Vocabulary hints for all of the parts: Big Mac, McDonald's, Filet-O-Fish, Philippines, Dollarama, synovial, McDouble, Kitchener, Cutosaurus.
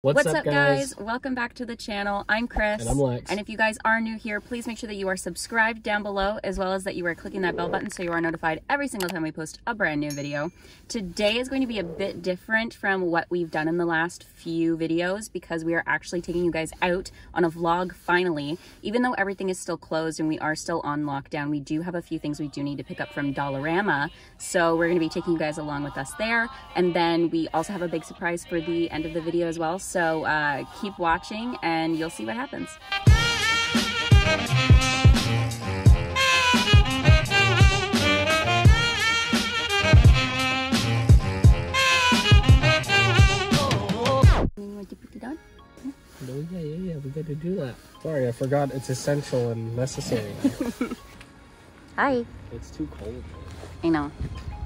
What's up guys? Welcome back to the channel. I'm Chris. And I'm Lex. And if you guys are new here, please make sure that you are subscribed down below, as well as that you are clicking that bell button so you are notified every single time we post a brand new video. Today is going to be a bit different from what we've done in the last few videos because we are actually taking you guys out on a vlog finally. Even though everything is still closed and we are still on lockdown, we do have a few things we do need to pick up from Dollarama. So we're going to be taking you guys along with us there. And then we also have a big surprise for the end of the video as well. So keep watching and you'll see what happens. You want to put it on? Huh? No, yeah, we got to do that. Sorry, I forgot it's essential and necessary. Hi. It's too cold. I know.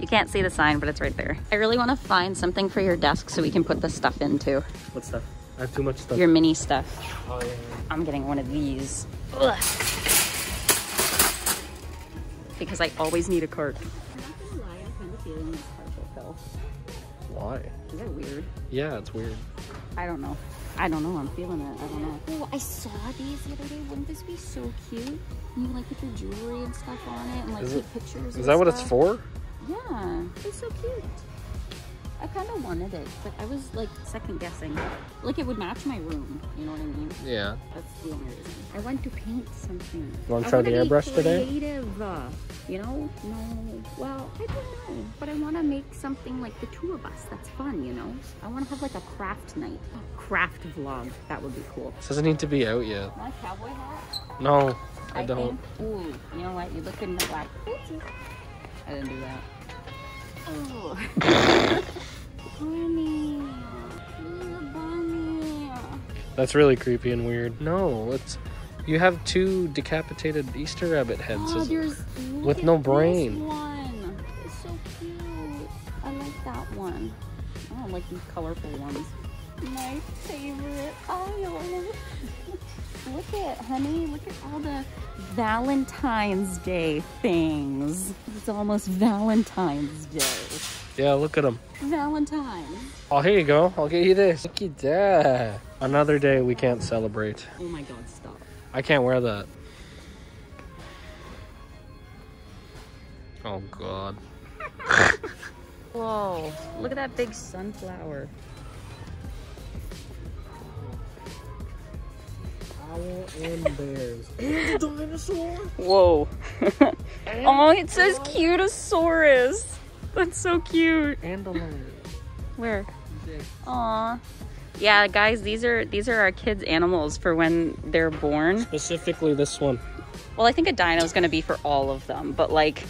You can't see the sign, but it's right there. I really want to find something for your desk so we can put the stuff into. What stuff? I have too much stuff. Your mini stuff. Oh, yeah. I'm getting one of these. Ugh. Because I always need a cart. I'm not gonna lie, I'm kind of feeling this cart will fill. Why? Is that weird? Yeah, it's weird. I don't know, I'm feeling it, I don't know. Oh, I saw these the other day. Wouldn't this be so cute? And you like put your jewelry and stuff on it and like take pictures. Is that what it's for? Yeah, it's so cute. I kind of wanted it, but I was like second guessing. Like it would match my room, you know what I mean? Yeah. That's the only reason. I want to paint something. You want to try the airbrush today? You know? No. Well, I don't know. But I want to make something like the two of us. That's fun, you know? I want to have like a craft night. A craft vlog. That would be cool. This doesn't need to be out yet. My cowboy hat? No, I don't. Think, ooh, you know what? You look in the black. I didn't do that. Oh. Bunny. Bunny. That's really creepy and weird. No, it's you have two decapitated Easter rabbit heads with no brain. This one. It's so cute. I like that one. I don't like these colorful ones. My favorite aisle. Look at, honey, look at all the Valentine's Day things. It's almost Valentine's Day. Yeah, look at them. Valentine. Oh, here you go. I'll get you this. Look at that. Another day we can't celebrate. Oh my God, stop. I can't wear that. Oh God. Whoa, look at that big sunflower. Owl and bears. And a dinosaur? Whoa. Oh, it says Cutosaurus. That's so cute. And a lion. Where? Aw. Yeah, guys, these are our kids' animals for when they're born. Specifically this one. Well, I think a dino is going to be for all of them, but like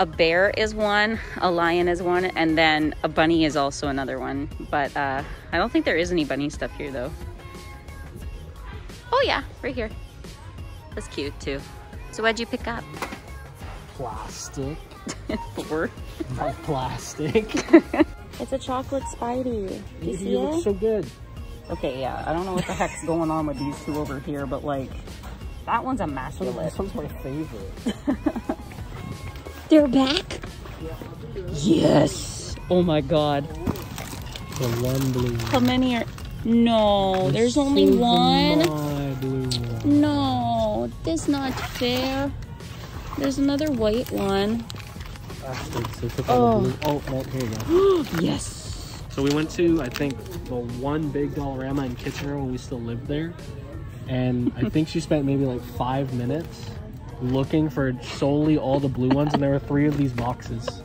a bear is one, a lion is one, and then a bunny is also another one. But I don't think there is any bunny stuff here though. Oh yeah, right here. That's cute too. So what'd you pick up? Plastic. Four. Not plastic. It's a chocolate Spidey. You see it? Looks so good. Okay, yeah. I don't know what the heck's going on with these two over here, but like, that one's immaculate. This one's my favorite. They're back? Yes. Oh my God. The one blue. How many are? No, there's only one. No, that's not fair. There's another white one. Oh, no, here you go. Yes. So we went to, I think, the one big Dollarama in Kitchener when we still lived there. And I think she spent maybe like 5 minutes looking for solely all the blue ones. And there were 3 of these boxes.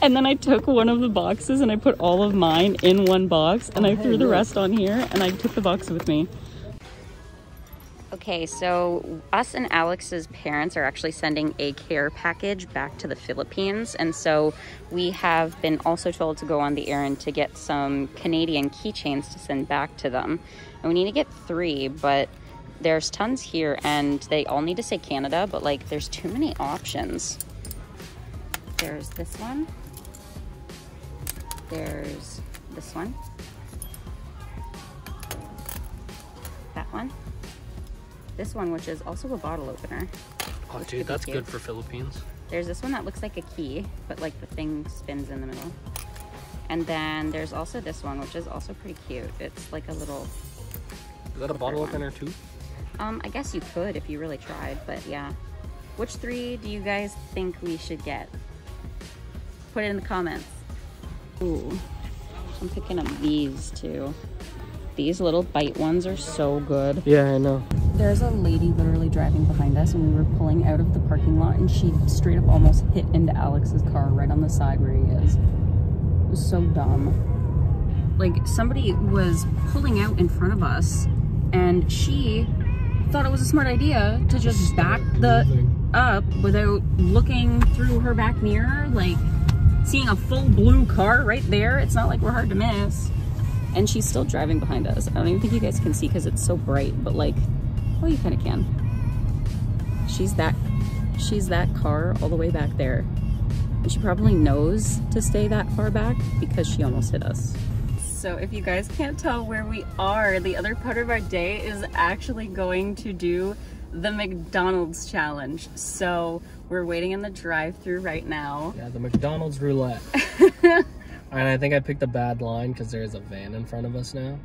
And then I took one of the boxes and I put all of mine in one box. And I threw the rest on here and I took the box with me. Okay, so us and Alex's parents are actually sending a care package back to the Philippines. And so we have been also told to go on the errand to get some Canadian keychains to send back to them. And we need to get 3, but there's tons here and they all need to say Canada, but like there's too many options. There's this one. There's this one. That one. This one, which is also a bottle opener. Oh, dude, that's good for Philippines. There's this one that looks like a key, but like the thing spins in the middle. And then there's also this one, which is also pretty cute. It's like a little... Is that a bottle opener too? I guess you could if you really tried, but yeah. Which three do you guys think we should get? Put it in the comments. Ooh, I'm picking up these too. These little bite ones are so good. Yeah, I know. There's a lady literally driving behind us and we were pulling out of the parking lot and she straight up almost hit into Alex's car right on the side where he is. It was so dumb. Like, somebody was pulling out in front of us and she thought it was a smart idea to just back the up without looking through her back mirror, like seeing a full blue car right there. It's not like we're hard to miss. And she's still driving behind us. I don't even think you guys can see because it's so bright, but like, well, you kind of can. She's that car all the way back there. And she probably knows to stay that far back because she almost hit us. So if you guys can't tell where we are, the other part of our day is actually going to do the McDonald's challenge. So we're waiting in the drive-thru right now. Yeah, the McDonald's roulette. And I think I picked a bad line because there's a van in front of us now.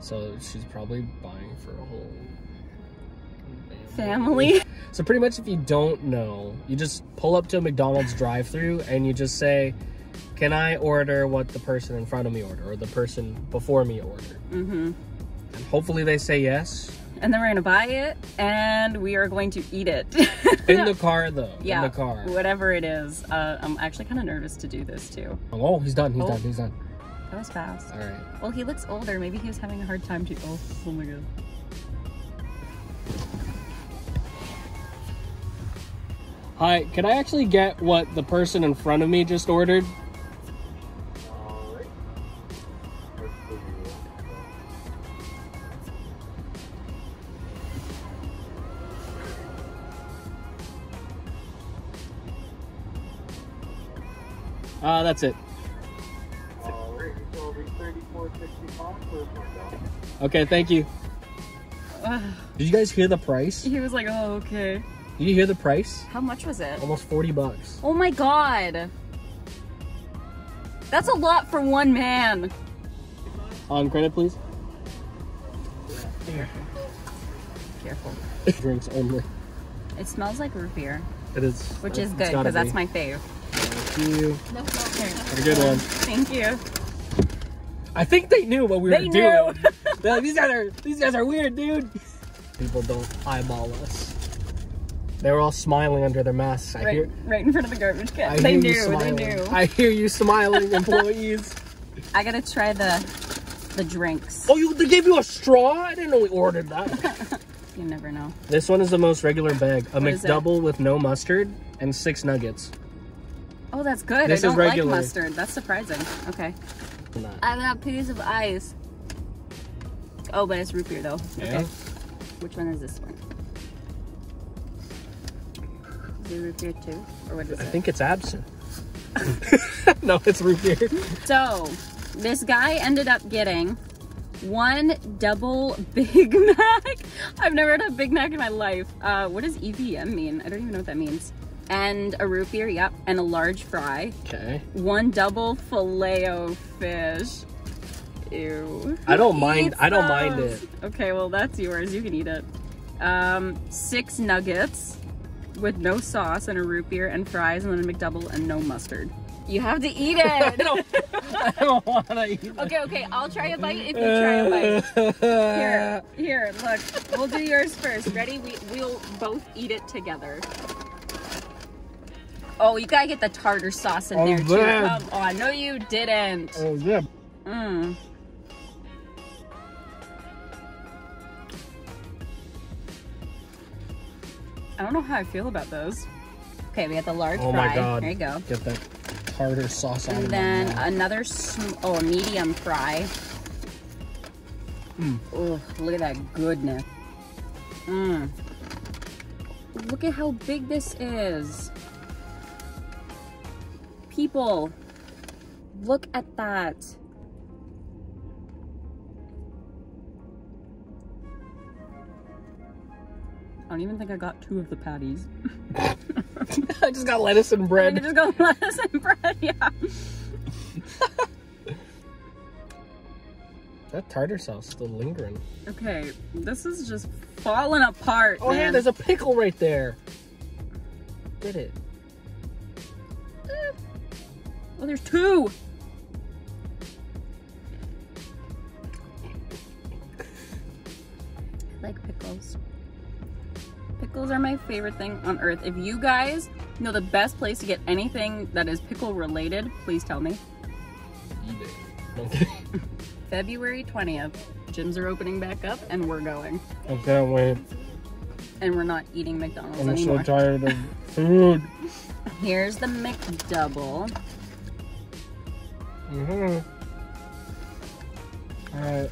So she's probably buying for a whole family. So pretty much if you don't know, you just pull up to a McDonald's drive-thru and you just say, can I order what the person in front of me ordered or the person before me ordered? Mm-hmm. And hopefully they say yes. And then we're gonna buy it and we are going to eat it. In the car though, yeah, in the car. Whatever it is. I'm actually kind of nervous to do this too. Oh, he's done. That was fast. All right. Well, he looks older. Maybe he was having a hard time too. Oh my God. Hi, can I actually get what the person in front of me just ordered? All right. That's it. Okay, thank you. Did you guys hear the price? He was like, oh, okay. Did you hear the price? How much was it? Almost 40 bucks. Oh my God. That's a lot for one man. On credit, please. Here. Careful. Drinks only. It smells like root beer. It is. Which is good, because that's my fave. Thank you. No, have a good one. Thank you. I think they knew what we were doing. They're like, these guys are weird, dude. People don't eyeball us. They were all smiling under their masks. Right in front of the garbage can. They knew. They knew. I hear you smiling, employees. I gotta try the drinks. Oh, they gave you a straw? I didn't know we ordered that. You never know. This one is the most regular bag. A McDouble with no mustard and 6 nuggets. Oh, that's good. This I don't like mustard. That's surprising. Okay. I have a piece of ice. Oh, but it's root beer though. Yeah. Okay. Which one is this one? Is it root beer too? Or what is it? I think it's absinthe. No, it's root beer. So, this guy ended up getting 1 double Big Mac. I've never had a Big Mac in my life. What does EVM mean? I don't even know what that means. And a root beer, yep, and a large fry. Okay. 1 double Filet-O-Fish. Ew. I don't mind it. Okay, well that's yours. You can eat it. 6 nuggets with no sauce and a root beer and fries and then a McDouble and no mustard. You have to eat it. I don't want to eat it. Okay, I'll try a bite if you try a bite. Here, look. We'll do yours first. Ready? We'll both eat it together. Oh, you gotta get the tartar sauce in there too. Come on. No, you didn't. Oh, yeah. Mmm. I don't know how I feel about those. Okay, we got the large fry. Oh my God. There you go. Get that tartar sauce on it. And then another, a medium fry. Mm. Oh, look at that goodness. Mmm. Look at how big this is. People, look at that. I don't even think I got 2 of the patties. I just got lettuce and bread. I just got lettuce and bread, yeah. That tartar sauce is still lingering. Okay, this is just falling apart. Oh, man. Hey, there's a pickle right there. Get it. Oh, there's two. I like pickles. Pickles are my favorite thing on earth. If you guys know the best place to get anything that is pickle related, please tell me. Eat it. Okay. February 20th, gyms are opening back up and we're going. I can't wait. And we're not eating McDonald's anymore. I'm so tired of food. Here's the McDouble. Alright.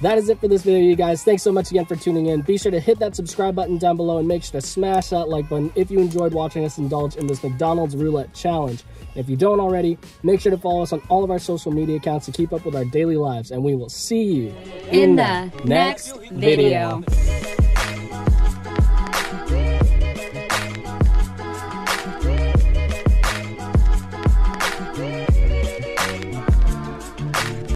That is it for this video, you guys. Thanks so much again for tuning in. Be sure to hit that subscribe button down below and make sure to smash that like button if you enjoyed watching us indulge in this McDonald's Roulette Challenge. If you don't already, make sure to follow us on all of our social media accounts to keep up with our daily lives, and we will see you in the next video.